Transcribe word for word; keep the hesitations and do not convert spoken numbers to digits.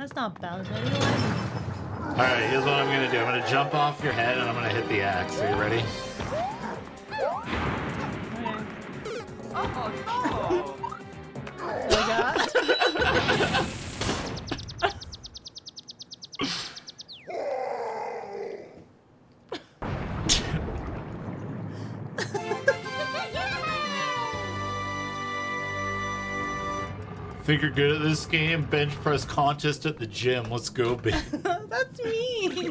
That's not Bowser. Alright, here's what I'm going to do. I'm going to jump off your head and I'm going to hit the axe. Are you ready? Oh, no. Oh, God. Think you're good at this game? Bench press contest at the gym. Let's go, baby. That's me.